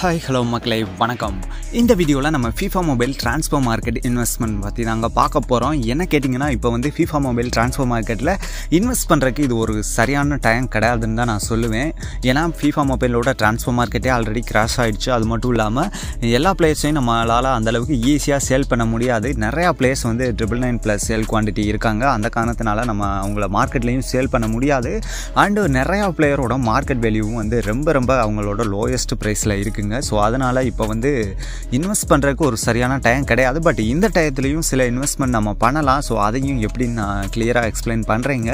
Hi, hello, Maklai, welcome. In this video, we will see FIFA Mobile Transfer Market investment. If you want to FIFA Mobile Transfer Market, invest in this time. FIFA Mobile Transfer Market already crashed. All players are easy to sell. All players have 999 plus sell quantity. We can sell market. And all players market value is the lowest price. So அதனால இப்போ வந்து invest பண்றதுக்கு ஒரு சரியான time கிடையாது but இந்த டைம்லயும் சில investment நம்ம பண்ணலாம் சோ அதையும் எப்படி நான் கிளியரா எக்ஸ்பிளைன் பண்றேங்க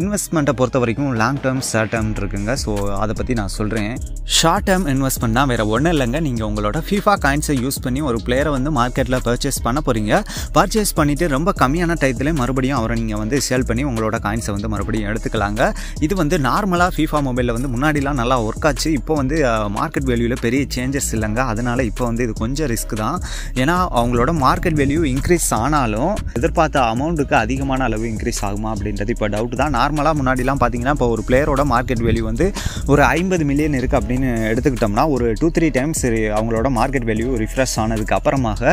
இன்வெஸ்ட்மென்ட்ட பொறுத்த வரைக்கும் லாங் டர்ம் ஷார்ட் டர்ம் இருக்குங்க சோ அத பத்தி நான் சொல்றேன் ஷார்ட் டர்ம் இன்வெஸ்ட்மென்ட்னா வேற ஒண்ணே இல்லங்க நீங்க உங்களோட FIFA காயின்ஸை யூஸ் பண்ணி ஒரு பிளேயரை வந்து மார்க்கெட்ல பர்சேஸ் பண்ண போறீங்க பர்சேஸ் பண்ணிட்டு ரொம்ப கம்மியான டைம்லயே மறுபடியும் அவரை நீங்க வந்து சேல் பண்ணி உங்களோட காயின்ஸை வந்து மறுபடியும் எடுத்துக்கலாங்க இது வந்து நார்மலா FIFA மொபைல்ல வந்து முன்னாடிலாம் நல்லா வர்க் ஆச்சு இப்போ வந்து மார்க்கெட் வேல்யூல பெரிய changes இல்லங்க அதனால இப்போ வந்து இது கொஞ்சம் ரிஸ்க் தான் ஏனா அவங்களோட மார்க்கெட் வேல்யூ இன்கிரீஸ் ஆனாலும் எதிர்பார்த்த அமௌண்ட்க்கு அதிகமான அளவு இன்கிரீஸ் ஆகுமா அப்படின்றது இப்போ டவுட் தான் நார்மலா முன்னாடிலாம் பாத்தீங்கன்னா இப்போ ஒரு பிளேயரோட மார்க்கெட் வேல்யூ வந்து ஒரு 50 மில்லியன் இருக்கு அப்படினு எடுத்துக்கிட்டோம்னா ஒரு 2-3 டைம்ஸ் அவங்களோட மார்க்கெட் வேல்யூ ரிஃப்ரெஷ் ஆனதுக்கு அப்புறமாக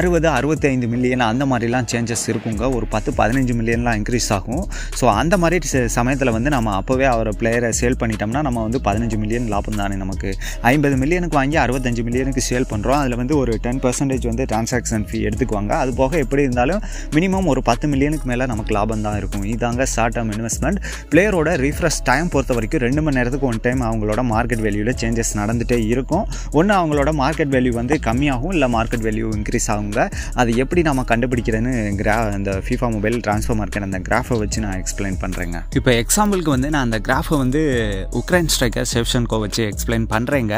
60-65 மில்லியன் அந்த மாதிரிலாம் சேஞ்சஸ் இருக்குங்க ஒரு 10-15 மில்லியன்லாம் இன்கிரீஸ் ஆகும் சோ அந்த மாதிரி சமயத்துல வந்து நாம அப்பவே அவரோட பிளேயரை சேல் பண்ணிட்டோம்னா நம்ம வந்து 15 மில்லியன் லாபம் தானே நமக்கு 50 மில்லியனுக்கு வாங்கி 65 மில்லியனுக்கு சேல் பண்றோம் அதுல வந்து ஒரு 10% வந்து டிரான்சாக்ஷன் ஃபீ எடுத்துக்குவாங்க அது போக எப்படி இருந்தாலும் மினிமம் ஒரு 10 மில்லியனுக்கு மேல நமக்கு லாபம் தான் இருக்கும் இதாங்க ஷார்ட் டர்ம் இன்வெஸ்ட்மென்ட் பிளேயரோட ரிஃப்ரெஷ் டைம் பொறுத்த வரைக்கும் 2 மணி நேரத்துக்கு ஒன் டைம் அவங்களோட மார்க்கெட் வேல்யூல சேஞ்சஸ் நடந்துட்டே இருக்கும் ஒண்ணு அவங்களோட மார்க்கெட் வேல்யூ வந்து கம்மியாகும் இல்ல மார்க்கெட் வேல்யூ இன்க்ரீஸ் ஆகுங்க அது எப்படி நாம கண்டுபிடிக்கிறதுன்னு அந்த FIFA மொபைல் டிரான்ஸ்ஃபர் மார்க்கெட் அந்த கிராஃபை வச்சு நான் எக்ஸ்பிளைன் பண்றேங்க இப்போ எக்ஸாம்பிளுக்கு வந்து நான் அந்த கிராஃபை வந்து உக்ரைன் ஸ்ட்ரைக்கர் செவ்சன்கோ வச்சு எக்ஸ்பிளைன் பண்றேங்க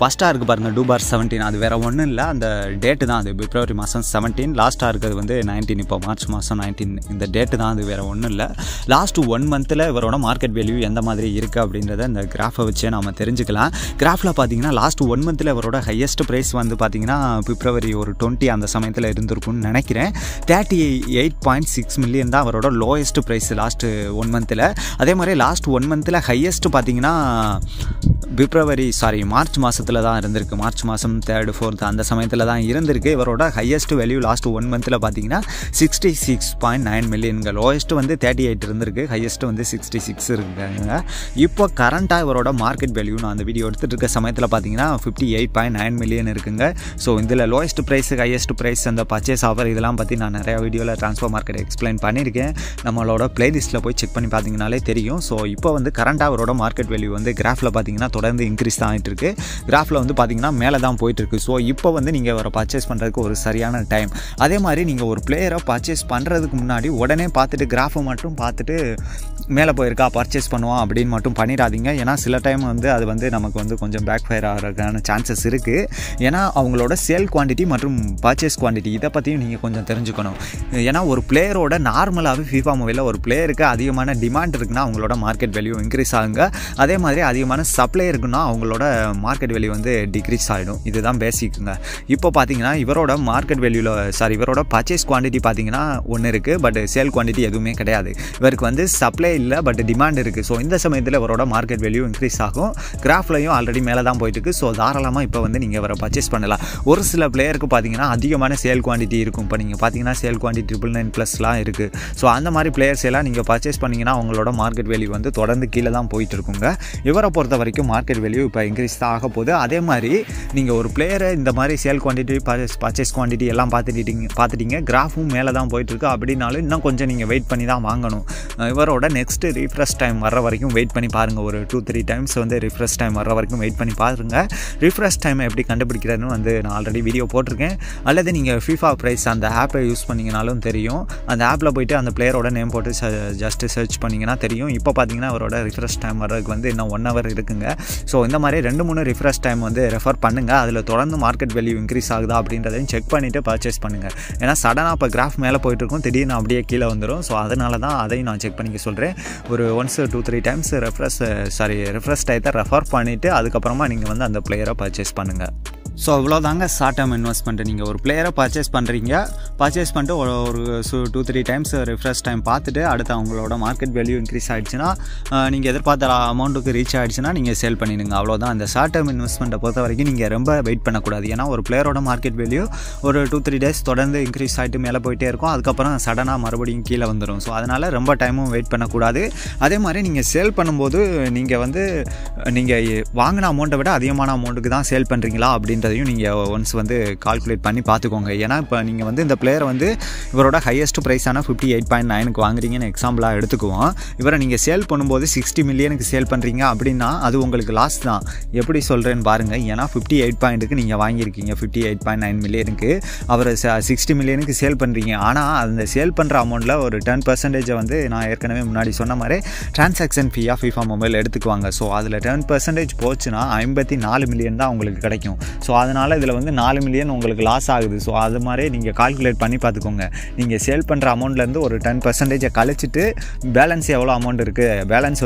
ஃபர்ஸ்ட்டாக இருக்குது பாருங்கள் 2017 அது வேறு ஒன்றும் இல்லை அந்த டேட்டு தான் அது பிப்ரவரி மாதம் 17 லாஸ்ட்டாக இருக்குது வந்து 19 இப்போ மார்ச் மாதம் 19 இந்த டேட்டு தான் அது வேறு ஒன்றும் இல்லை லாஸ்ட்டு ஒன் மந்தில் இவரோட மார்க்கெட் வேல்யூ எந்த மாதிரி இருக்குது அப்படின்றத இந்த கிராஃபை வச்சே நாம் தெரிஞ்சுக்கலாம் கிராஃபில் பார்த்தீங்கன்னா லாஸ்ட் ஒன் மந்தில் இவரோட ஹையஸ்ட் ப்ரைஸ் வந்து பார்த்தீங்கன்னா பிப்ரவரி ஒரு 20 அந்த சமயத்தில் இருந்திருக்கும்னு நினைக்கிறேன் 38.6 மில்லியன் தான் அவரோட லோயஸ்ட் ப்ரைஸ் லாஸ்ட்டு ஒன் மந்தில் அதே மாதிரி லாஸ்ட் ஒன் மந்தில் ஹையஸ்ட் பார்த்தீங்கன்னா மார்ச் மாதத்தில் தான் இருந்திருக்கு மார்ச் மாதம் 3rd 4th அந்த சமயத்தில் தான் இருந்திருக்கு இவரோட ஹையஸ்ட் வேல்யூ லாஸ்ட் ஒன் மந்தில் பார்த்தீங்கன்னா 66.9 மில்லியன்கள் லோயஸ்ட் வந்து 38 இருந்திருக்கு ஹையஸ்ட் வந்து 66 இருக்காங்க இப்போ கரண்ட்டாக இவரோட மார்க்கெட் வேல்யூ நான் அந்த வீடியோ எடுத்துகிட்டு இருக்க சமயத்தில் பார்த்தீங்கன்னா 58.9 மில்லியன் இருக்குங்க ஸோ இதில் லோயஸ்ட் ப்ரைஸ் ஹையஸ்ட் ப்ரைஸ் அந்த பர்ச்சேஸ் ஆஃபர் இதெல்லாம் பற்றி நான் நிறையா வீடியோவில் ட்ரான்ஸ்ஃபர் மார்க்கெட் எக்ஸ்பிளைன் பண்ணியிருக்கேன் நம்மளோட பிளேலிஸ்ட்டில் போய் செக் பண்ணி பார்த்தீங்கனாலே தெரியும் ஸோ இப்போ வந்து கரண்ட்டாக அவரோட மார்க்கெட் வேல்யூ வந்து கிராஃபில் பார்த்தீங்கன்னா தொடர்ந்து இன்க்ரீஸ் தான் ஆகிட்டு இருக்கு கிராஃபில் வந்து பார்த்தீங்கன்னா மேலே தான் போயிட்டு இருக்கு ஸோ இப்போ வந்து நீங்கள் அவரை பர்ச்சேஸ் பண்ணுறதுக்கு ஒரு சரியான டைம் அதே மாதிரி நீங்கள் ஒரு பிளேயரை பர்ச்சேஸ் பண்ணுறதுக்கு முன்னாடி உடனே பார்த்துட்டு கிராஃபை மட்டும் பார்த்துட்டு மேலே போயிருக்கா பர்ச்சேஸ் பண்ணுவோம் அப்படின்னு மட்டும் பண்ணிடாதீங்க ஏன்னா சில டைம் வந்து அது வந்து நமக்கு வந்து கொஞ்சம் பேக் ஃபயர் ஆகிறதுக்கான சான்சஸ் இருக்குது ஏன்னா அவங்களோட சேல் குவான்டிட்டி மற்றும் பர்ச்சேஸ் குவான்டிட்டி இதை பற்றியும் நீங்கள் கொஞ்சம் தெரிஞ்சுக்கணும் ஏன்னா ஒரு பிளேயரோட நார்மலாகவே FIFA மொபைலில் ஒரு பிளேயருக்கு அதிகமான டிமாண்ட் இருக்குன்னா அவங்களோட மார்க்கெட் வேல்யூ இன்க்ரீஸ் ஆகுங்க அதே மாதிரி அதிகமான சப்ளை இருக்குன்னா அவங்களோட மார்க்கெட் வேல்யூ வந்து டிக்ரீஸ் ஆகிடும் இதுதான் பேசிக்குங்க இப்போ பார்த்தீங்கன்னா இவரோட மார்க்கெட் வேல்யூவில் இவரோட பர்ச்சேஸ் குவான்டிட்டி பார்த்தீங்கன்னா ஒன்று இருக்குது பட் சேல் குவான்டிட்டி எதுவுமே கிடையாது இவருக்கு வந்து சப்ளை இல்லை பட் டிமாண்ட் இருக்குது ஸோ இந்த சமயத்தில் இவரோட மார்க்கெட் வேல்யூ இன்க்ரீஸ் ஆகும் கிராஃப்லையும் ஆல்ரெடி மேலே தான் போயிட்டுருக்கு ஸோ தாராளமாக இப்போ வந்து நீங்கள் இவரை பர்ச்சேஸ் பண்ணலாம் ஒரு சில பிளேயருக்கு பார்த்தீங்கன்னா அதிகமான சேல் குவான்டிட்டி இருக்கும் இப்போ நீங்கள் பார்த்தீங்கன்னா சேல் குவான்டிட்டி 999 ப்ளஸ்லாம் இருக்குது ஸோ அந்த மாதிரி பிளேயர்ஸ் எல்லாம் நீங்கள் பர்ச்சேஸ் பண்ணிங்கன்னா அவங்களோட மார்க்கெட் வேல்யூ வந்து தொடர்ந்து கீழே தான் போயிட்டு இருக்குங்க இவரை பொறுத்த வரைக்கும் மார்க்கெட் வேல்யூ இப்போ இன்க்ரீஸ் தான் ஆக போகுது அதே மாதிரி நீங்கள் ஒரு பிளேயரை இந்த மாதிரி சேல் குவான்டிட்டி பர்ச்சேஸ் குவான்டிட்டி எல்லாம் பார்த்துட்டீங்க கிராஃபும் மேலே தான் போயிட்டுருக்கு அப்படின்னாலும் இன்னும் கொஞ்சம் நீங்கள் வெயிட் பண்ணி தான் வாங்கணும் இவரோட நெக்ஸ்ட்டு ரிஃப்ரெஷ் டைம் வர வரைக்கும் வெயிட் பண்ணி பாருங்கள் ஒரு 2-3 டைம்ஸ் வந்து ரிஃப்ரெஷ் டைம் வர வரைக்கும் வெயிட் பண்ணி பாருங்கள் ரிஃப்ரெஷ் டைம் எப்படி கண்டுபிடிக்கிறதுன்னு வந்து நான் ஆல்ரெடி வீடியோ போட்டிருக்கேன் அல்லது நீங்கள் FIFA ப்ரைஸ் அந்த ஆப்பை யூஸ் பண்ணிங்கனாலும் தெரியும் அந்த ஆப்பில் போய்ட்டு அந்த பிளேயரோட நேம் போட்டு ஜஸ்ட்டு சர்ச் பண்ணிங்கன்னா தெரியும் இப்போ பார்த்தீங்கன்னா அவரோட ரிஃப்ரெஷ் டைம் வர்றதுக்கு வந்து இன்னும் 1 hour இருக்குங்க ஸோ இந்த மாதிரி 2-3 ரிஃப்ரெஷ் டைம் வந்து ரெஃபர் பண்ணுங்கள் அதில் தொடர்ந்து மார்க்கெட் வேல்யூ இன்க்ரீஸ் ஆகுதா அப்படின்றதையும் செக் பண்ணிவிட்டு பர்ச்சேஸ் பண்ணுங்கள் ஏன்னா சடனாக இப்போ கிராஃப் மேலே போயிட்டுருக்கும் திடீர்னு அப்படியே கீழே வந்துடும் ஸோ அதனால தான் அதையும் நான் செக் பண்ணிக்க சொல்கிறேன் ஒரு 1-3 டைம்ஸ் ரெஃப்ரெஷ் டைத்தை ரெஃபர் பண்ணிவிட்டு அதுக்கப்புறமா நீங்கள் வந்து அந்த பிளேயரை பர்ச்சேஸ் பண்ணுங்கள் ஸோ அவ்வளோதாங்க ஷார்ட் டேர்ம் இன்வெஸ்ட்மெண்ட். நீங்கள் ஒரு பிளேயரை பர்ச்சேஸ் பண்ணிட்டு ஒரு 2-3 டைம்ஸ் ரிஃப்ரெஷ் டைம் பார்த்துட்டு அடுத்து அவங்களோட மார்க்கெட் வேல்யூ இன்க்ரீஸ் ஆகிடுச்சுன்னா, நீங்கள் எதிர்பார்த்த அமௌண்ட்டுக்கு ரீச் ஆகிடுச்சுன்னா நீங்கள் சேல் பண்ணிடுங்க. அவ்வளோதான். அந்த ஷார்ட் டேர்ம் இன்வெஸ்ட்மெண்ட்டை பொறுத்த வரைக்கும் நீங்கள் ரொம்ப வெயிட் பண்ணக்கூடாது. ஏன்னா ஒரு பிளேயரோட மார்க்கெட் வேல்யூ ஒரு 2-3 டேஸ் தொடர்ந்து இன்க்ரீஸ் ஆகிட்டு மேலே போயிட்டே இருக்கும். அதுக்கப்புறம் சடனாக மறுபடியும் கீழே வந்துடும். ஸோ அதனால் ரொம்ப டைமும் வெயிட் பண்ணக்கூடாது. அதே மாதிரி நீங்கள் சேல் பண்ணும்போது நீங்கள் வாங்கின அமௌண்ட்டை விட அதிகமான அமௌண்ட்டுக்கு தான் சேல் பண்ணுறீங்களா அப்படின்ற அதையும் நீங்கள் ஒன்ஸ் கால்குலேட் பண்ணி பார்த்துக்கோங்க. ஏன்னா இப்போ நீங்கள் இந்த பிளேயர் இவரோட ஹையஸ்ட் ப்ரைஸான 58.9க்கு வாங்குறீங்கன்னு எக்ஸாம்பிளாக எடுத்துக்குவோம். இவரை நீங்கள் சேல் பண்ணும்போது 60 மில்லியனுக்கு சேல் பண்ணுறீங்க அப்படின்னா அது உங்களுக்கு லாஸ் தான். எப்படி சொல்கிறேன்னு பாருங்கள். ஏன்னா 58.9க்கு நீங்கள் வாங்கியிருக்கீங்க, 58.9 மில்லியனுக்கு அவர் 60 மில்லியனுக்கு சேல் பண்ணுறீங்க. ஆனால் அந்த சேல் பண்ணுற அமௌண்ட்டில் ஒரு 10% நான் ஏற்கனவே முன்னாடி சொன்ன மாதிரி டிரான்சாக்ஷன் ஃபீயாக FIFA மொபைல் எடுத்துக்குவாங்க. ஸோ அதில் 10% போச்சுன்னா 54 மில்லியன் தான் உங்களுக்கு கிடைக்கும். ஸோ அதனால் இதில் 4 மில்லியன் உங்களுக்கு லாஸ் ஆகுது. ஸோ அது மாதிரி நீங்கள் கால்குலேட் பண்ணி பார்த்துக்கோங்க. நீங்கள் சேல் பண்ணுற அமௌண்ட்லேருந்து ஒரு 10% கழிச்சிட்டு பேலன்ஸ் எவ்வளோ அமௌண்ட் இருக்குது, பேலன்ஸ்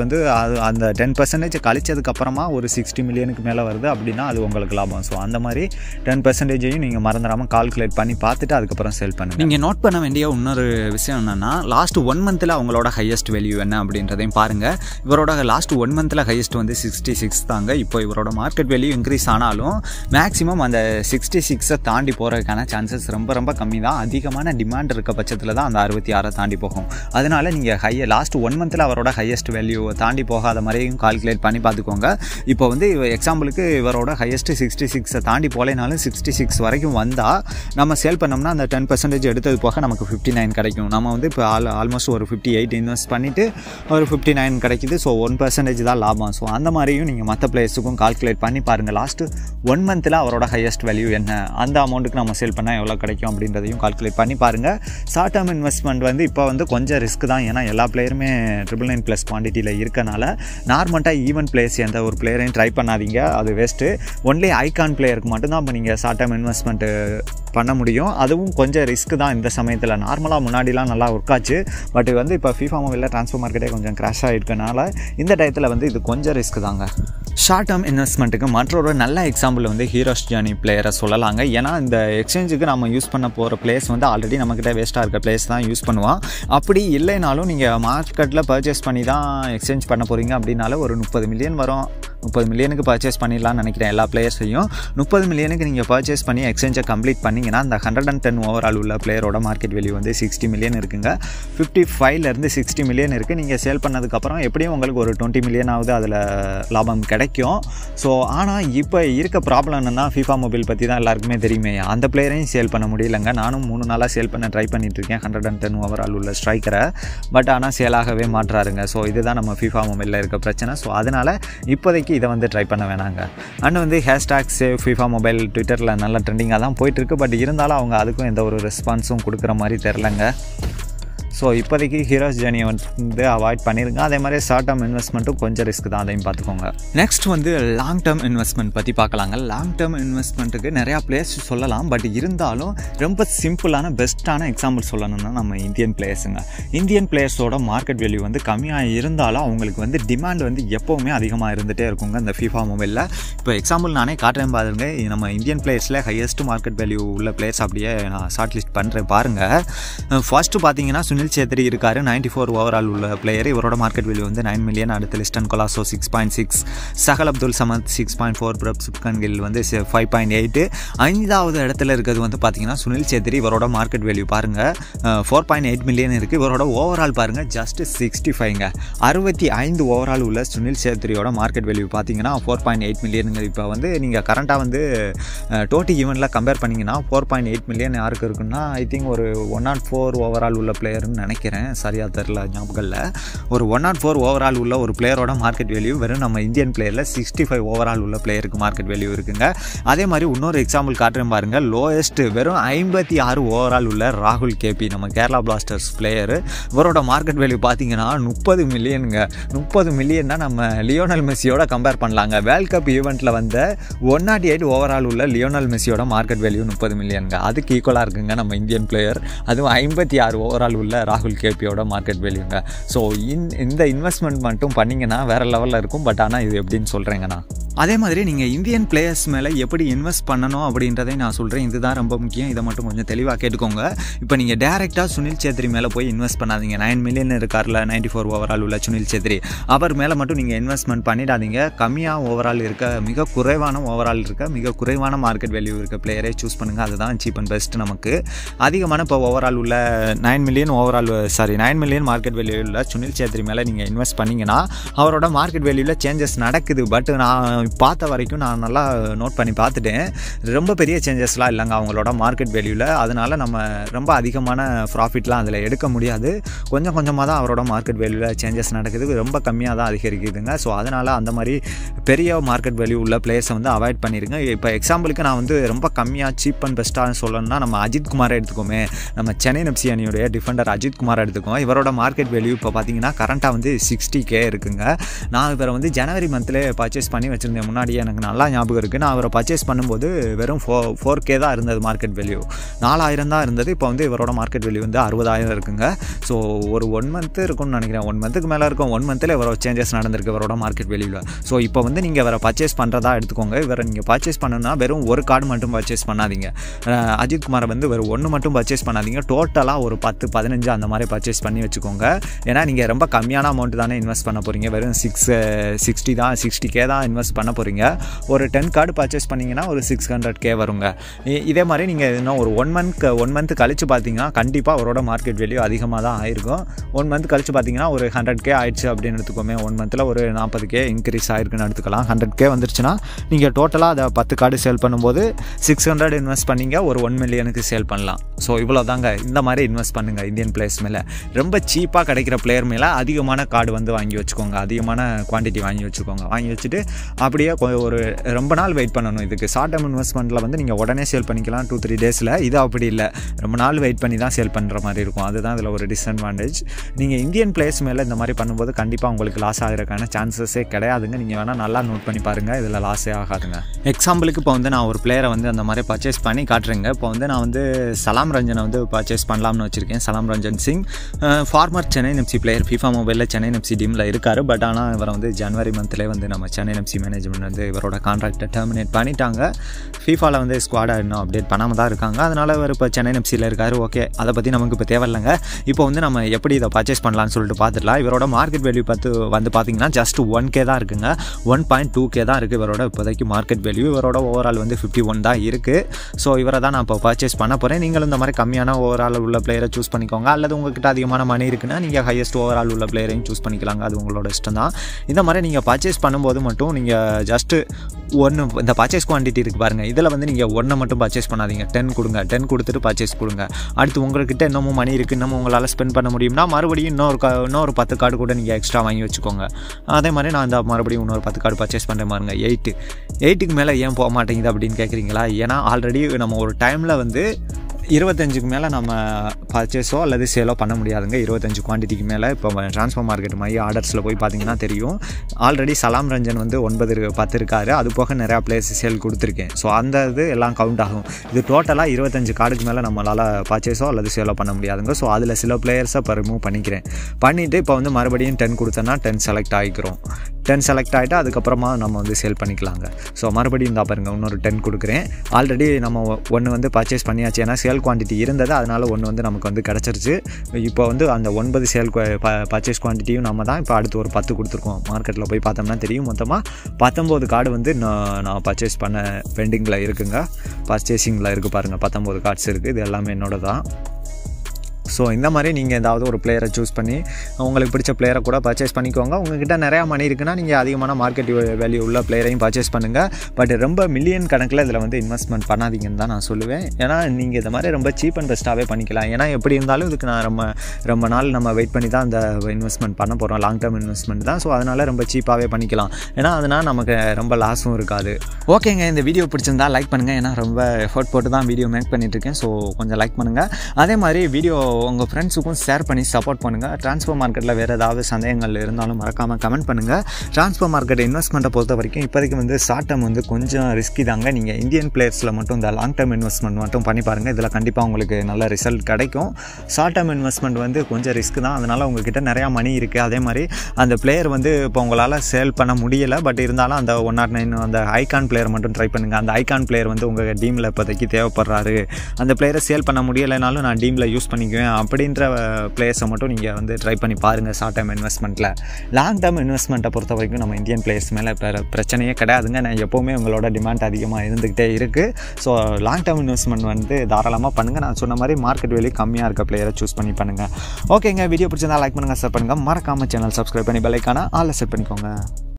அந்த 10% கழிச்சதுக்கப்புறமா ஒரு 60 மில்லியனுக்கு மேலே வருது அப்படின்னா அது உங்களுக்கு லாபம். ஸோ அந்த மாதிரி 10%ஐயும் நீங்கள் மறந்துடாமல் கால்குலேட் பண்ணி பார்த்துட்டு அதுக்கப்புறம் சேல் பண்ணுங்கள். நீங்கள் நோட் பண்ண வேண்டிய இன்னொரு விஷயம் என்னென்னா, லாஸ்ட் 1 மந்த்தில் அவங்களோட ஹையஸ்ட் வேல்யூ என்ன அப்படின்றதையும் பாருங்கள். இவரோட லாஸ்ட் 1 மந்த்தில் ஹையஸ்ட் 66 தாங்க. இப்போ இவரோட மார்க்கெட் வேல்யூ இன்க்ரீஸ் ஆனாலும் மேக்ஸிமம் அந்த 66 தாண்டி போகிறதுக்கான சான்சஸ் ரொம்ப ரொம்ப கம்மி தான். அதிகமான டிமாண்ட் இருக்க பட்சத்தில் தான் அந்த 66 தாண்டி போகும். அதனால் நீங்கள் லாஸ்ட் 1 மந்த்தில் அவரோட ஹையஸ்ட் வேல்யூவை தாண்டி போகாத மாதிரியும் கால்குலேட் பண்ணி பார்த்துக்கோங்க. இப்போ எக்ஸாம்பிளுக்கு இவரோட ஹையஸ்ட்டு 66 தாண்டி போலேனாலும் 66 வரைக்கும் வந்தால் நம்ம சேல் பண்ணோம்னா அந்த 10% எடுத்தது போக நமக்கு 59 கிடைக்கும். நம்ம இப்போ ஆல்மோஸ்ட் ஒரு 58 இன்வெஸ்ட் பண்ணிவிட்டு ஒரு 59 கிடைக்குது. ஸோ 1% தான் லாபம். ஸோ அந்த மாதிரியும் நீங்கள் மற்ற பிளேயர்ஸுக்கும் கால்குலேட் பண்ணி பாருங்கள். லாஸ்ட்டு 1 மந்த்தில் அவரோட ஹையஸ்ட் வேல்யூ என்ன, அந்த அமௌண்ட்டுக்கு நம்ம சேல் பண்ணால் எவ்வளோ கிடைக்கும் அப்படின்றதையும் கால்குலேட் பண்ணி பாருங்கள். ஷார்ட் டேர்ம் இன்வெஸ்ட்மெண்ட் இப்போ கொஞ்சம் ரிஸ்க் தான். ஏன்னா எல்லா பிளேயருமே 999+ குவான்டிட்டியில் இருக்கனால நார்மலாக ஈவன் பிளேயர்ஸ் எந்த ஒரு பிளேயரையும் ட்ரை பண்ணாதீங்க, அது வேஸ்ட்டு. ஒன்லி ஐகான் பிளேயருக்கு மட்டும்தான் இப்போ நீங்கள் ஷார்ட் டேர்ம் இன்வெஸ்ட்மெண்ட்டு பண்ண முடியும். அதுவும் கொஞ்சம் ரிஸ்க் தான் இந்த சமயத்தில். நார்மலாக முன்னாடிலாம் நல்லா ஒர்க் ஆச்சு. பட் இப்போ FIFA மொபைலில் ட்ரான்ஸ்ஃபர் மார்க்கெட்டே கொஞ்சம் கிராஷ் ஆகிருக்கனால இந்த டயத்தில் இது கொஞ்சம் ரிஸ்க் தாங்க. ஷார்ட் டேர்ம் இன்வெஸ்ட்மெண்ட்டுக்கு மற்றொரு நல்ல எக்ஸாம்பிள் ஹீரோஸ் ஜர்னி பிளேயரை சொல்லலாங்க. ஏன்னா இந்த எக்ஸ்சேஞ்சுக்கு நம்ம யூஸ் பண்ண போகிற பிளேஸ் ஆல்ரெடி நம்மக்கிட்ட வேஸ்ட்டாக இருக்க பிளேஸ் தான் யூஸ் பண்ணுவோம். அப்படி இல்லைனாலும் நீங்கள் மார்க்கெட்டில் பர்ச்சேஸ் பண்ணி தான் எக்ஸ்சேஞ்ச் பண்ண போகிறீங்க அப்படின்னால ஒரு 30 மில்லியன் வரும். 30 மில்லியனுக்கு பர்ச்சேஸ் பண்ணிடலாம்னு நினைக்கிறேன் எல்லா பிளேயர்ஸையும். 30 மில்லியனுக்கு நீங்கள் பர்ச்சேஸ் பண்ணி எக்ஸ்சேஞ்சை கம்ப்ளீட் பண்ணிங்கன்னா அந்த 110 ஓவரால் உள்ள பிளேயரோட மார்க்கெட் வேல்யூ 60 மில்லியன் இருக்குங்க. 55 இருந்து 60 மில்லியன் இருக்குது. நீங்கள் சேல் பண்ணதுக்கப்புறம் எப்படியும் உங்களுக்கு ஒரு 20 மில்லியனாவது அதில் லாபம் கிடைக்கும். ஸோ ஆனால் இப்போ இருக்க ப்ராப்ளம் என்னென்னா, FIFA மொபைல் பற்றி தான் எல்லாருக்குமே தெரியுமே. அந்த பிளேயரையும் சேல் பண்ண முடியலைங்க. நானும் 3 நாளாக சேல் பண்ண ட்ரை பண்ணிகிட்ருக்கேன் 110 ஓவரால் உள்ள ஸ்ட்ரைக்கரை. பட் ஆனால் சேலாகவே மாற்றாருங்க. ஸோ இதுதான் நம்ம FIFA மொபைலில் இருக்க பிரச்சனை. ஸோ அதனால் இப்போதைக்கு இதை ட்ரை பண்ண வேணாங்க. And hashtag save FIFA mobile ட்விட்டரில் நல்லா ட்ரெண்டிங்காக தான் போயிட்டுருக்கு. பட் இருந்தாலும் அவங்க அதுக்கும் எந்த ஒரு ரெஸ்பான்ஸும் கொடுக்குற மாதிரி தெரிலங்க. ஸோ இப்போதைக்கு ஹீரோஸ் ஜர்னியை அவாய்ட் பண்ணிடுங்க. அதே மாதிரி ஷார்ட் டேர்ம் இன்வெஸ்ட்மெண்ட்டும் கொஞ்சம் ரிஸ்க் தான், அதையும் பார்த்துக்கோங்க. நெக்ஸ்ட் லாங் டேர்ம் இன்வெஸ்ட்மெண்ட் பற்றி பார்க்கலாங்க. லாங் டேர்ம் இன்வெஸ்ட்மெண்ட்டுக்கு நிறையா பிளேயர்ஸ் சொல்லலாம். பட் இருந்தாலும் ரொம்ப சிம்பிளான பெஸ்ட்டான எக்ஸாம்பிள் சொல்லணும்னா நம்ம இந்தியன் பிளேயர்ஸுங்க. இந்தியன் பிளேயர்ஸோட மார்க்கெட் வேல்யூ கம்மியாக இருந்தாலும் அவங்களுக்கு டிமாண்ட் எப்போவுமே அதிகமாக இருந்துகிட்டே இருக்குங்க இந்த FIFA மொபைலில். இப்போ எக்ஸாம்பிள் நானே காட்டுறேன் பாருங்க. நம்ம இந்தியன் பிளேயர்ஸில் ஹையஸ்ட் மார்க்கெட் வேல்யூ உள்ள பிளேயர்ஸ் அப்படியே நான் ஷார்ட் லிஸ்ட் பண்ணுறேன் பாருங்கள். ஃபர்ஸ்ட்டு பார்த்தீங்கன்னா சுனில் சேத்ரி இருக்காரு, 94 ஓவரால் உள்ள பிளேயர். இவரோட மார்க்கெட் வேல்யூ 9 மில்லியன். அடுத்து லிஸ்டன் கொலாசோ 6.6, சஹல் அப்துல் சமத் 6.4, பிரப் சுப்கன் கில் 5.8. 5வது இடத்துல இருக்கிறது பார்த்தீங்கன்னா சுனில் சேத்ரி. இவரோட மார்க்கெட் வேல்யூ பாருங்கள் 4.8 மில்லியன் இருக்குது. இவரோட ஓவரால் பாருங்கள் ஜஸ்ட் 65ங்க. 65 ஓவரால் உள்ள சுனில் சேத்ரியோட மார்க்கெட் வேல்யூ பார்த்தீங்கன்னா 4.8 மில்லியனுங்க. இப்போ நீங்கள் கரண்ட்டாக டோட்டி ஈவெண்ட்டில் கம்பேர் பண்ணிங்கன்னா 4.8 மில்லியன் யாருக்கு இருக்குன்னா ஐ திங்க் ஒரு 104 ஓவரால் உள்ள பிளேயர் நினைக்கிறேன், சரியா தெரியல ஞாபகம் இல்லை. ஒரு 104 ஓவரால் உள்ள ஒரு பிளேயரோட மார்க்கெட் வேல்யூ வெறும் நம்ம இந்தியன் பிளேயரில் 65 ஓவரால் உள்ள பிளேயருக்கு மார்க்கெட் வேல்யூ இருக்குங்க. அதே மாதிரி இன்னொரு எக்ஸாம்பிள் காட்டுறேன் பாருங்க. லோயஸ்ட் வெறும் 56 ஓவரால் உள்ள ராகுல் கேபி, நம்ம கேரளா பிளாஸ்டர்ஸ் பிளேயர். இவரோட மார்க்கெட் வேல்யூ பார்த்தீங்கன்னா 30 மில்லியனுங்க. 30 மில்லியன்னா நம்ம லியோனல் மெஸ்ஸியோட கம்பேர் பண்ணலாங்க. வேர்ல்ட் கப் ஈவெண்ட்டில் 108 ஓவரால் உள்ள லியோனல் மெஸ்ஸியோட மார்க்கெட் வேல்யூ 30 மில்லியனுங்க. அதுக்கு ஈக்குவலாக இருக்குங்க நம்ம இந்தியன் பிளேயர். அதுவும் 56 ஓவரால் உள்ள ராகுல் கேபியோட மார்க்கெட் வேல்யூங்க. ஸோ இந்த இன்வெஸ்ட்மெண்ட் மட்டும் பண்ணிங்கன்னா வேறு லெவலில் இருக்கும். பட் ஆனால் இது எப்படின்னு சொல்கிறேங்கண்ணா அதே மாதிரி நீங்க இந்தியன் பிளேயர்ஸ் மேல எப்படி இன்வெஸ்ட் பண்ணனும் அப்படின்றதை நான் சொல்றேன். இதுதான் ரொம்ப முக்கியம். இத மட்டும் கொஞ்சம் தெளிவா கேட்டுக்கோங்க. இப்போ நீங்க டைரக்டா சுனில் சேத்ரி மேல போய் இன்வெஸ்ட் பண்ணாதீங்க. 9 மில்லியன் இருக்கார்ல 94 ஓவரால் உள்ள சுனில் சேத்ரி அவர் மேல மட்டும் நீங்க இன்வெஸ்ட்மென்ட் பண்ணிடாதீங்க. கம்மியா ஓவரால் இருக்க மிக குறைவான ஓவரால் இருக்க மிக குறைவான மார்க்கெட் வேல்யூ இருக்க பிளேயரை சூஸ் பண்ணுங்க. அதுதான் சீப் அண்ட் பெஸ்ட் நமக்கு. அதிகமான இப்போ ஓவரால் உள்ள 9 மில்லியன் மார்க்கெட் வேல்யூ உள்ள சுனில் சேத்ரி மேல நீங்க இன்வெஸ்ட் பண்ணீங்கன்னா அவரோட மார்க்கெட் வேல்யூல சேஞ்சஸ் நடக்குது. பட் நான் பார்த்த வரைக்கும் நான் நல்லா நோட் பண்ணி பார்த்துட்டேன், ரொம்ப பெரிய சேஞ்சஸ்லாம் இல்லைங்க அவங்களோட மார்க்கெட் வேல்யூவில். அதனால் நம்ம ரொம்ப அதிகமான ப்ராஃபிட்லாம் அதில் எடுக்க முடியாது. கொஞ்சம் கொஞ்சமாக தான் அவரோட மார்க்கெட் வேல்யூவில் சேஞ்சஸ் நடக்குது, ரொம்ப கம்மியாக தான் அதிகரிக்குதுங்க. ஸோ அதனால் அந்த மாதிரி பெரிய மார்க்கெட் வேல்யூ உள்ள பிளேயர்ஸை வந்து அவாய்ட் பண்ணிடுங்க. இப்போ எக்ஸாம்பிளுக்கு நான் வந்து ரொம்ப கம்மியாக சீப் அண்ட் பெஸ்ட்டாக சொல்லணும்னா நம்ம அஜித் குமாரை எடுத்துக்கோமே, நம்ம சென்னை எஃப்சி அணியுடைய டிஃபெண்டர் அஜித் குமார் எடுத்துக்கோம். இவரோட மார்க்கெட் வேல்யூ இப்போ பார்த்தீங்கன்னா கரண்ட்டாக வந்து 60K இருக்குங்க. நான் இவரை வந்து ஜனவரி மந்த்லேயே பர்ச்சேஸ் பண்ணி வச்சுருந்தேன். முன்னாடி எனக்கு நல்லா ஞாபகம் இருக்குது, நான் அவரை பர்ச்சேஸ் பண்ணும்போது வெறும் 4K தான் இருந்தது மார்க்கெட் வேல்யூ, 4000 தான் இருந்தது. இப்போ வந்து இவரோட மார்க்கெட் வேல்யூ வந்து 60,000 இருக்குங்க. ஸோ ஒரு 1 மந்த்து இருக்கும்னு நினைக்கிறேன், 1 மந்த்துக்கு மேலே இருக்கும். 1 மந்த்தில் இவரோட சேஞ்சஸ் நடந்திருக்கு இவரோட மார்க்கெட் வேல்யூவில். ஸோ இப்போ வந்து நீங்கள் இவரை பர்ச்சேஸ் பண்ணுறதா எடுத்துக்கோங்க. இவரை நீங்கள் பர்ச்சேஸ் பண்ணணும்னா வெறும் ஒரு கார்டு மட்டும் பர்ச்சேஸ் பண்ணாதீங்க. அஜித் குமாரை வந்து வெறும் ஒன்று மட்டும் பர்ச்சேஸ் பண்ணாதீங்க, டோட்டலாக ஒரு 10-15 அந்த மாதிரி பர்ச்சேஸ் பண்ணி வச்சுக்கோங்க. ஏன்னா நீங்கள் ரொம்ப கம்மியான அமௌண்ட் தானே இன்வெஸ்ட் பண்ண போகிறீங்க, வெறும் 60K தான் இன்வெஸ்ட் பண்ண போகிறீங்க. ஒரு 10 கார்டு பர்ச்சேஸ் பண்ணிங்கன்னா ஒரு 600K வருங்க. இதே மாதிரி நீங்கள் இன்னும் ஒரு 1 மந்த் கழித்து பார்த்தீங்கன்னா கண்டிப்பாக அவரோட மார்க்கெட் வேல்யூ அதிகமாக தான் ஆயிருக்கும். 1 மந்த் கழித்து பார்த்தீங்கன்னா ஒரு 100K ஆயிடுச்சு அப்படின்னு எடுத்துக்கோமே. 1 மந்த்தில் ஒரு 40K இன்க்ரீஸ் ஆயிருக்குன்னு எடுத்துக்கலாம். 100K வந்துருச்சுன்னா நீங்கள் டோட்டலாக அதை 10 கார்டு சேல் பண்ணும்போது 600 இன்வெஸ்ட் பண்ணிங்க, ஒரு 1 மில்லியனுக்கு சேல் பண்ணலாம். ஸோ இவ்வளோ தாங்க, இந்த மாதிரி இன்வெஸ்ட் பண்ணுங்கள். இந்தியன் பிளேயர்ஸ் மேலே ரொம்ப சீப்பாக கிடைக்கிற பிளேயர் மேலே அதிகமான கார்டு வந்து வாங்கி வச்சுக்கோங்க, அதிகமான குவான்டிட்டி வாங்கி வச்சுக்கோங்க. வாங்கி வச்சுட்டு அப்படியே ஒரு ரொம்ப நாள் வெயிட் பண்ணணும். இதுக்கு ஷார்ட் டேர்ம் இன்வெஸ்ட்மெண்ட்டில் வந்து நீங்கள் உடனே சேல் பண்ணிக்கலாம் 2-3 டேஸில். இது அப்படி இல்லை, ரொம்ப நாள் வெயிட் பண்ணி தான் சேல் பண்ணுற மாதிரி இருக்கும். அதுதான் இதில் ஒரு டிஸ்அட்வான்டேஜ். நீங்கள் இந்தியன் பிளேயர்ஸ் மேலே இந்த மாதிரி பண்ணும்போது கண்டிப்பாக உங்களுக்கு லாஸ் ஆகிறதுக்கான சான்சஸே கிடையாதுங்க. நீங்கள் வேணால் நல்லா நோட் பண்ணி பாருங்கள், இதில் லாஸே ஆகாதுங்க. எக்ஸாம்பிளுக்கு இப்போ வந்து நான் ஒரு பிளேயரை வந்து அந்த மாதிரி பர்ச்சேஸ் பண்ணி காட்டுறேங்க. இப்போ வந்து நான் வந்து சலாம் ரஞ்சனை வந்து பர்ச்சேஸ் பண்ணலாம்னு வச்சுருக்கேன். Salam Ranjan Singh former Chennai FC player, FIFA மொபைலில் சென்னை எஃப்சி டீமில் இருக்கார். பட் ஆனால் இவரை வந்து ஜனவரி மந்த்லேயே வந்து நம்ம சென்னை எஃப்சி மேனேஜ்மெண்ட் வந்து இவரோட கான்ட்ராக்டை டெர்மினேட் பண்ணிட்டாங்க. ஃபீஃபாவில் வந்து ஸ்குவாடை இன்னும் அப்டேட் பண்ணாமல் தான் இருக்காங்க. அதனால் அவர் இப்போ சென்னை எஃப்சியில் இருக்கார். ஓகே, அதை பற்றி நமக்கு இப்போ தேவையில்லைங்க. இப்போ வந்து நம்ம எப்படி இதை பர்ச்சேஸ் பண்ணலான்னு சொல்லிட்டு பார்த்துடலாம். இவரோட மார்க்கெட் வேல்யூ வந்து பார்த்தீங்கன்னா ஜஸ்ட் 1K தான் இருக்குங்க, 1.2K தான் இருக்குது இவரோட இப்போதைக்கு மார்க்கெட் வேல்யூ. இவரோட ஓவரால் வந்து 51 தான் இருக்குது. ஸோ இவரை தான் நான் இப்போ பர்ச்சேஸ் பண்ண போகிறேன். நீங்களும் இந்த மாதிரி கம்மியான ஓவரால் உள்ள பிளேயரை சூஸ் பண்ணிக்கோங்க, அல்லது உங்கள்கிட்ட அதிகமான மணி இருக்குன்னா நீங்கள் ஹையஸ்ட் ஓவரால் உள்ள பிளேயரையும் சூஸ் பண்ணிக்கலாங்க. அது உங்களோட இஷ்டம் தான். இந்த மாதிரி நீங்கள் பர்ச்சேஸ் பண்ணும்போது மட்டும் நீங்கள் ஜஸ்ட்டு ஒன்று, இந்த பர்ச்சேஸ் குவான்டிட்டி இருக்குது பாருங்கள், இதில் வந்து நீங்கள் ஒன்றை மட்டும் பர்ச்சேஸ் பண்ணாதீங்க. 10 கொடுங்க, 10 கொடுத்துட்டு பர்ச்சேஸ் கொடுங்க. அடுத்து உங்கள்கிட்ட இன்னமும் மணி இருக்குது, இன்னமும் உங்களால் ஸ்பெண்ட் பண்ண முடியும்னா மறுபடியும் இன்னொரு 10 கார்டு கூட நீங்கள் எக்ஸ்ட்ரா வாங்கி வச்சுக்கோங்க. அதே மாதிரி நான் இந்த மறுபடியும் இன்னொரு 10 கார்டு பர்ச்சேஸ் பண்ணுற பாருங்க. 8க்கு மேலே ஏன் போக மாட்டேங்குது அப்படின்னு கேட்குறீங்களா? ஏன்னா ஆல்ரெடி நம்ம ஒரு டைமில் வந்து 25க்கு மேலே நம்ம பர்ச்சேஸோ அல்லது சேலோ பண்ண முடியாதுங்க. 25 குவான்டிட்டிக்கு மேலே இப்போ ட்ரான்ஸ்ஃபர் மார்க்கெட் மாதிரி ஆர்டர்ஸில் போய் பார்த்தீங்கன்னா தெரியும். ஆல்ரெடி சலாம் ரஞ்சன் வந்து 9-10 இருக்கார். அது போக நிறையா பிளேஸ் சேல் கொடுத்துருக்கேன். ஸோ அந்த இது எல்லாம் கவுண்ட் ஆகும். இது டோட்டலாக 25 கார்டுக்கு மேலே நம்மளால் பர்ச்சேஸோ அல்லது சேலோ பண்ண முடியாதுங்க. ஸோ அதில் சில பிளேயர்ஸை இப்போ ரிமூவ் பண்ணிக்கிறேன். பண்ணிவிட்டு இப்போ வந்து மறுபடியும் 10 கொடுத்தோன்னா 10 செலக்ட் ஆகிக்கிறோம். 10 செலக்ட் ஆகிட்டு அதுக்கப்புறமா நம்ம வந்து சேல் பண்ணிக்கலாங்க. ஸோ மறுபடியும் தான் பாருங்கள், இன்னொரு 10 கொடுக்குறேன். ஆல்ரெடி நம்ம ஒன்று வந்து பர்ச்சேஸ் பண்ணியாச்சு, ஏன்னா சேல் குவான்டிட்டி இருந்தது, அதனால் ஒன்று வந்து நமக்கு வந்து கிடச்சிருச்சு. இப்போ வந்து அந்த 9 சேல் பர்ச்சேஸ் குவான்டிட்டியும் நம்ம தான் இப்போ அடுத்து ஒரு 10 கொடுத்துருக்கோம். மார்க்கெட்டில் போய் பார்த்தோம்னா தெரியும், மொத்தமாக 19 கார்டு வந்து நான் பர்ச்சேஸ் பண்ண வெண்டிங்கில் இருக்குங்க, பர்ச்சேசிங்கில் இருக்குது பாருங்கள். 19 கார்ட்ஸ் இருக்குது. இது எல்லாமே என்னோட தான். ஸோ இந்த மாதிரி நீங்கள் ஏதாவது ஒரு பிளேயரை சூஸ் பண்ணி உங்களுக்கு பிடிச்ச பிளேயரை கூட பர்ச்சேஸ் பண்ணிக்கோங்க. உங்கள்கிட்ட நிறையா மணி இருக்குன்னா நீங்கள் அதிகமான மார்க்கெட் வேல்யூ உள்ள பிளேயரையும் பர்ச்சேஸ் பண்ணுங்கள். பட் ரொம்ப மில்லியன் கணக்கில் இதில் வந்து இன்வெஸ்ட்மெண்ட் பண்ணாதீங்கன்னு தான் நான் சொல்லுவேன். ஏன்னா நீங்கள் இந்த மாதிரி ரொம்ப சீப் அண்ட் பெஸ்ட்டாகவே பண்ணிக்கலாம். ஏன்னா எப்படி இருந்தாலும் இதுக்கு நான் ரொம்ப நாள் நம்ம வெயிட் பண்ணி தான் அந்த இன்வெஸ்ட்மெண்ட் பண்ண போகிறோம், லாங் டேர்ம் இன்வெஸ்ட்மெண்ட் தான். ஸோ அதனால் ரொம்ப சீப்பாகவே பண்ணிக்கலாம். ஏன்னா அதனால் நமக்கு ரொம்ப லாஸும் இருக்காது. ஓகேங்க, இந்த வீடியோ பிடிச்சிருந்தா லைக் பண்ணுங்கள். ஏன்னா ரொம்ப எஃபர்ட் போட்டு தான் வீடியோ மேக் பண்ணிகிட்ருக்கேன். ஸோ கொஞ்சம் லைக் பண்ணுங்கள். அதே மாதிரி வீடியோ உங்கள் ஃப்ரெண்ட்ஸுக்கும் ஷேர் பண்ணி சப்போர்ட் பண்ணுங்கள். ட்ரான்ஸ்ஃபர் மார்க்கெட்டில் வேறு ஏதாவது சந்தேகங்கள் இருந்தாலும் மறக்காமல் கமெண்ட் பண்ணுங்கள். ட்ரான்ஸ்ஃபர் மார்க்கெட் இன்வெஸ்ட்மெண்ட்டை பொறுத்த வரைக்கும் இப்போதைக்கு வந்து ஷார்ட் டேர்ம் வந்து கொஞ்சம் ரிஸ்கி தாங்க. நீங்கள் இந்தியன் பிளேயர்ஸில் மட்டும் இந்த லாங் டேர்ம் இன்வெஸ்ட்மெண்ட் மட்டும் பண்ணி பாருங்கள். இதில் கண்டிப்பாக உங்களுக்கு நல்ல ரிசல்ட் கிடைக்கும். ஷார்ட் டேர்ம் இன்வெஸ்ட்மெண்ட் வந்து கொஞ்சம் ரிஸ்க் தான். அதனால் உங்கள்கிட்ட நிறையா மணி இருக்குது. அதே மாதிரி அந்த பிளேயர் வந்து இப்போ உங்களால் சேல் பண்ண முடியலை, பட் இருந்தாலும் அந்த 109 அந்த ஐகான் பிளேயர் மட்டும் ட்ரை பண்ணுங்கள். அந்த ஐகான் பிளேயர் வந்து உங்கள் டீமில் இப்போதைக்கு தேவைப்படுறாரு, அந்த பிளேயரை சேல் பண்ண முடியலைனாலும் நான் டீமில் யூஸ் பண்ணிக்குவேன் அப்படின்ற பிளேயர்ஸை மட்டும் நீங்கள் வந்து ட்ரை பண்ணி பாருங்கள் ஷார்ட் டேர்ம் இன்வெஸ்ட்மெண்ட்டில். லாங் டேர்ம் இன்வெஸ்ட்மெண்ட்டை பொறுத்த வரைக்கும் நம்ம இந்தியன் பிளேயர்ஸ் மேலே பிரச்சனையே கிடையாதுங்க. நான் எப்போவுமே உங்களோட டிமாண்ட் அதிகமாக இருந்துக்கிட்டே இருக்குது. ஸோ லாங் டேர்ம் இன்வெஸ்ட்மெண்ட் வந்து தாராளமாக பண்ணுங்கள். நான் சொன்ன மாதிரி மார்க்கெட் வேல்யூ கம்மியாக இருக்க பிளேயரை சூஸ் பண்ணி பண்ணுங்கள். ஓகேங்க, வீடியோ பிடிச்சிருந்தால் லைக் பண்ணுங்கள், ஷேர் பண்ணுங்கள், மறக்காமல் சேனல் சப்ஸ்கிரைப் பண்ணி பெல் ஐக்கான ஆல் செட் பண்ணிக்கோங்க.